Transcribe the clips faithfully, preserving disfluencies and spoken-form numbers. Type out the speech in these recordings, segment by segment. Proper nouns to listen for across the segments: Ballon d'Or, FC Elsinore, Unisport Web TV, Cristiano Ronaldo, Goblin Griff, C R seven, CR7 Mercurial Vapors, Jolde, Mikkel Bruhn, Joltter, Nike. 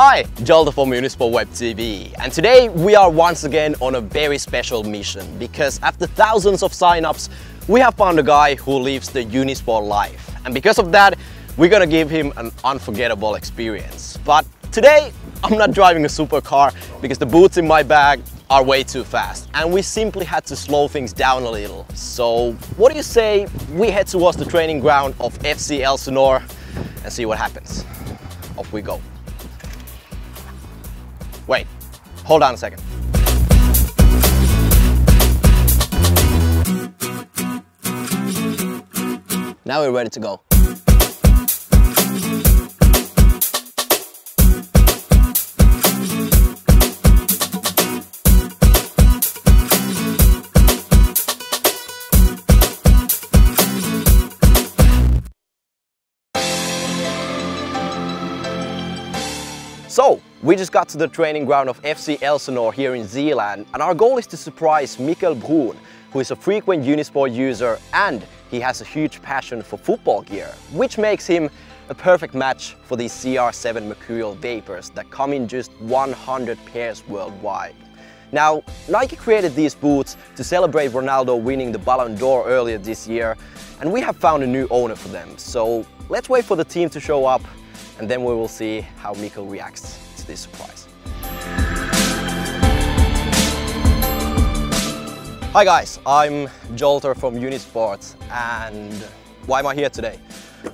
Hi, Jolde from Unisport Web T V, and today we are once again on a very special mission because after thousands of sign-ups, we have found a guy who lives the Unisport life, and because of that, we're gonna give him an unforgettable experience. But today, I'm not driving a supercar because the boots in my bag are way too fast, and we simply had to slow things down a little. So, what do you say we head towards the training ground of F C Elsinore and see what happens? Off we go. Wait, hold on a second. Now we're ready to go. So, we just got to the training ground of F C Elsinore here in Zealand, and our goal is to surprise Mikkel Bruhn, who is a frequent Unisport user and he has a huge passion for football gear, which makes him a perfect match for these C R seven Mercurial Vapors that come in just one hundred pairs worldwide. Now, Nike created these boots to celebrate Ronaldo winning the Ballon d'Or earlier this year, and we have found a new owner for them, so let's wait for the team to show up. And then we will see how Mikkel reacts to this surprise. Hi guys, I'm Jolter from Unisport, and why am I here today?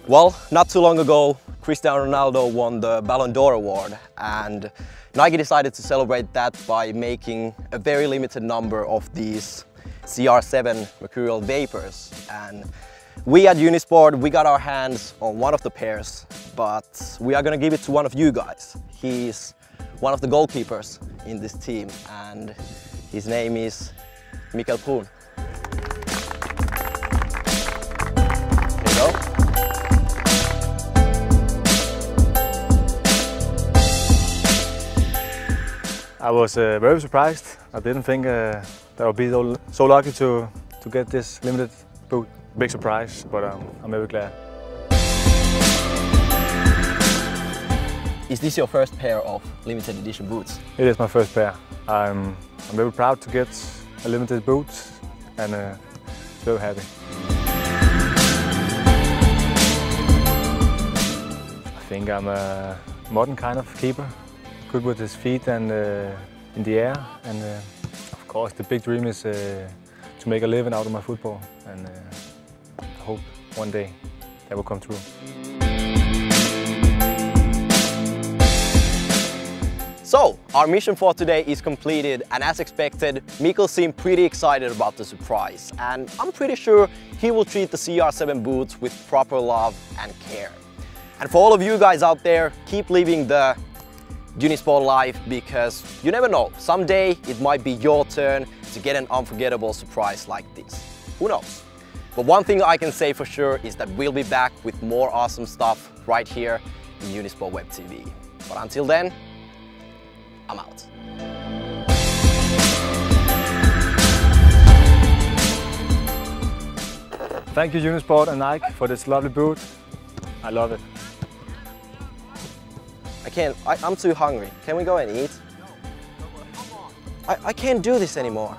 Well, not too long ago, Cristiano Ronaldo won the Ballon d'Or award, and Nike decided to celebrate that by making a very limited number of these C R seven Mercurial Vapors. And we at Unisport, we got our hands on one of the pairs, but we are gonna give it to one of you guys. He's one of the goalkeepers in this team, and his name is Mikkel Bruhn. Here you go. I was uh, very surprised. I didn't think uh, that I would be so, so lucky to, to get this limited boot. Big surprise, but um, I'm very glad. Is this your first pair of limited edition boots? It is my first pair. I'm, I'm very proud to get a limited boot and uh, very happy. I think I'm a modern kind of keeper, good with his feet and uh, in the air. And uh, of course, the big dream is uh, to make a living out of my football. And, uh, I hope one day that will come true. So, our mission for today is completed, and as expected, Mikkel seemed pretty excited about the surprise, and I'm pretty sure he will treat the C R seven boots with proper love and care. And for all of you guys out there, keep living the Unisport life, because you never know, someday it might be your turn to get an unforgettable surprise like this. Who knows? But one thing I can say for sure is that we'll be back with more awesome stuff right here in Unisport Web T V. But until then, I'm out. Thank you, Unisport and Nike, for this lovely boot. I love it. I can't, I, I'm too hungry. Can we go and eat? No, no, come on. I, I can't do this anymore.